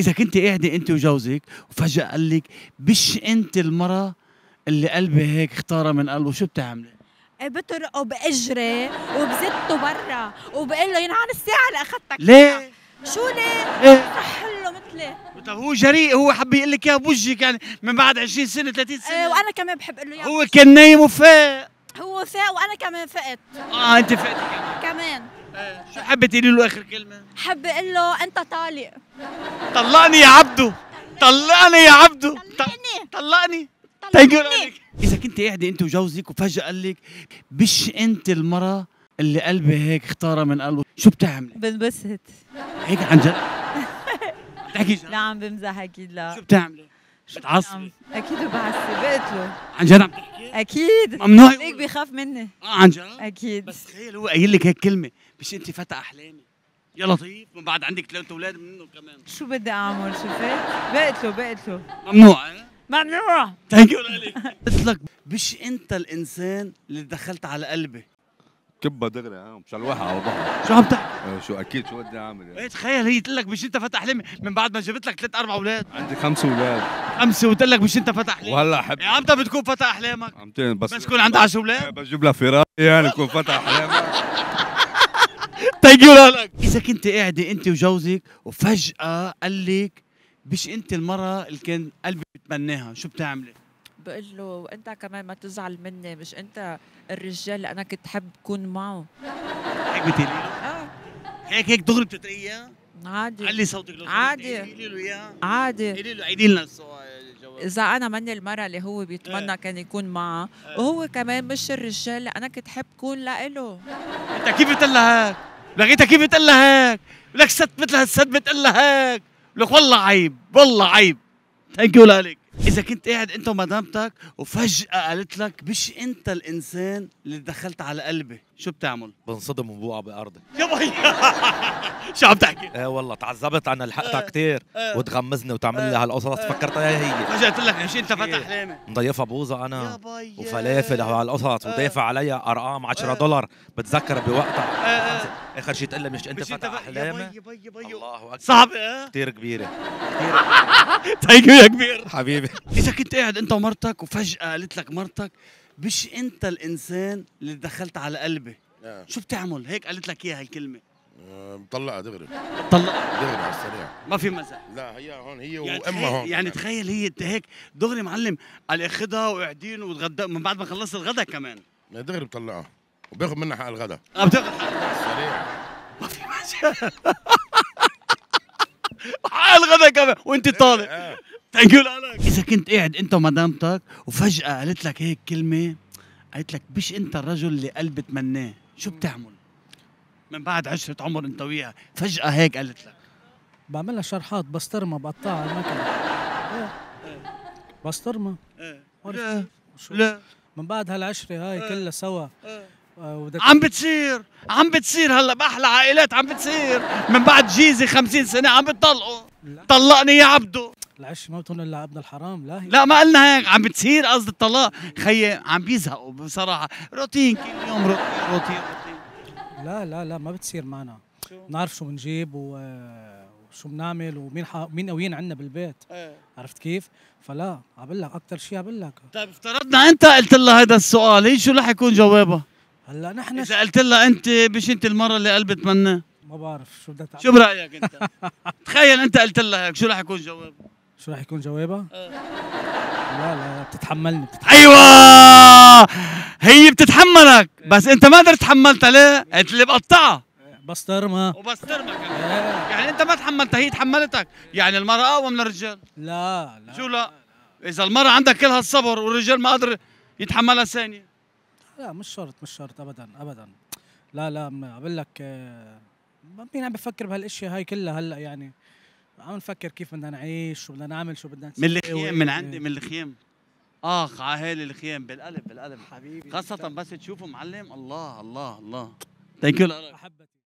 إذا كنت قاعدة أنت وجوزك وفجأة قال لك مش أنت المرة اللي قلبي هيك اختارها من قلبه، شو بتعملي؟ بطرقه بأجري وبزته برا وبقول له ينعن الساعة اللي أخذتك. ليه؟ شو ليه؟ رح له مثلي. طب هو جريء، هو حب يقول لك إياها بوجهك يعني من بعد 20 سنة 30 سنة. إيه وأنا كمان بحب أقول له إياها. هو كان نايم وفاق. هو فاق وأنا كمان فقت. أنت فقتي كمان. كمان. شو حابة تقولي له آخر كلمة؟ حابة أقول له أنت طالق. طلقني يا عبده. طلقني يا عبده. طلقني. طلقني. إذا كنت قاعدة أنت وجوزك وفجأة قال لك مش أنت المرة اللي قلبي هيك اختارها من قلبه، شو بتعملي؟ بنبسط هيك عن جد؟ بتحكي جد؟ لا عم بمزح أكيد. لا شو بتعملي؟ بتعصبي؟ أكيد بعصب. بقتله عن جد؟ عم تحكي؟ أكيد. ممنوع هيك، بيخاف مني. عن جد؟ أكيد. بس تخيل هو قايل لك هيك كلمة، مش أنت فتى أحلامي يا لطيف، من بعد عندك 3 أولاد منه كمان، شو بدي أعمل؟ شفت؟ بقتله بقتله. ممنوع. ممنوع. ثانك يو لك. قلت لك مش انت الانسان اللي دخلت على قلبي. كبه دغري مش على الواحد على البحر. شو عم تحكي؟ شو اكيد شو بدي اعمل يعني. ايه تخيل هي تقول لك مش انت فتى احلامي من بعد ما جبت لك 3 4 أولاد. عندي 5 أولاد. 5 وتقول لك مش انت فتى احلامي. وهلا حب. يعني امتى بتكون فتى احلامك؟ عمتين بس. بس تكون عندها 10 أولاد؟ بجيب لها فراش يعني بكون فتى احلامك. ثانك يو لك. اذا كنت قاعده انت وجوزك وفجأه قال لك مش انت المرة اللي كان قلبي بتمناها، شو بتعملي؟ بقول له انت كمان ما تزعل مني، مش انت الرجال اللي انا كنت حب كون معه. هيك بتقولي له؟ هيك دغري بتتريقي اياه؟ عادي. علي صوتك لو عادي. قولي له اياها؟ عادي. قولي له عيدي لنا الجواب. اذا انا ماني المرة اللي هو بيتمنى كان يكون معها، وهو كمان مش الرجال اللي انا كنت حب كون لإله. انت كيف بتقول لها هيك؟ لقيتها كيف بتقول لها هيك؟ لك ست مثل هالست بتقول لها هيك. لك والله عيب، والله عيب. ثانك يو لك. إذا كنت قاعد أنت ومدامتك وفجأة قالت لك مش أنت الإنسان اللي دخلت على قلبي، شو بتعمل؟ بنصدم وبوقع بأرضي. يا بي. شو عم تحكي؟ إيه والله تعذبت، أنا لحقتها كثير وتغمزني وتعمل لي هالقصص، فكرتها هي. فجأة قلت لك مش أنت فتى أحلامي. مضيفة بوظة أنا وفلافل هالقصص ودافع علي أرقام $10 بتذكر بوقتها. آخر شيء تقول لي مش أنت فتى أحلامي. الله أكبر. صعبة كثير كبيرة. ثانك يو يا كبير. حبيبي. إذا كنت قاعد أنت ومرتك وفجأة قالت لك مرتك مش أنت الإنسان اللي دخلت على قلبي، شو بتعمل؟ هيك قالت لك إياها هالكلمة. بطلقها دغري. بطلقها دغري على السريع. ما في مزح. لا هي هون هي يعني وأمها هون. يعني تخيل هي أنت هيك دغري معلم على أخدها وقاعدين وتغدى من بعد ما خلصت الغدا كمان. دغري بطلقها وباخذ منها حق الغدا. بتاخذ حق الغدا. السريع. ما في مزح. حق الغدا كمان وأنت طالق. ثانك يو لك. إذا كنت قاعد أنت ومدامتك وفجأة قالت لك هيك كلمة، قالت لك مش أنت الرجل اللي قلبي تمناه، شو بتعمل؟ من بعد 10 عمر أنت وياها، فجأة هيك قالت لك. بعملها شرحات، بسطرمة بقطعها على المكنة. إيه بسطرمة. لا لا من بعد هالعشرة هاي كلها سوا. عم بتصير هلا بأحلى عائلات، عم بتصير من بعد جيزة 50 سنة عم بتطلقوا. طلقني يا عبده. العش موت هون الا عبنا الحرام. لا هي. لا ما قلنا هيك، عم بتصير قصد الطلاق، خيي عم بيزهقوا بصراحه، روتين كل يوم روتين. لا لا لا ما بتصير معنا، بنعرف شو بنجيب وشو بنعمل ومين قويين عندنا بالبيت. عرفت كيف؟ فلا عبقول لك اكثر شيء عبقول لك. طيب افترضنا انت قلت لها هذا السؤال، هي شو رح يكون جوابها؟ هلا نحن اذا قلت لها انت مش انت المره اللي قلبي تمناه، ما بعرف شو بدها تعمل. شو برايك انت؟ تخيل انت قلت لها هيك، شو رح يكون جوابها؟ شو رح يكون جوابها؟ لا لا بتتحملني. ايوه هي بتتحملك، بس انت ما قدرت تحملتها. ليه؟ انت اللي مقطعها. بسطرمة وبسطرمة كمان. يعني انت ما تحملتها، هي تحملتك. يعني المرأة اقوى من الرجال. لا لا شو لا؟ إذا المرأة عندك كل هالصبر والرجال ما قدر يتحملها ثانية. لا مش شرط أبدا. لا لا بقول لك مين عم بفكر بهالاشياء هاي كلها هلا؟ يعني عم نفكر كيف بدنا نعيش، شو بدنا نعمل، شو بدنا نسوي. من الخيام، من عندي، من الخيام. اخ عهالي الخيام بالقلب حبيبي، خاصة بس تشوفه معلم. الله الله الله. ثانك يو.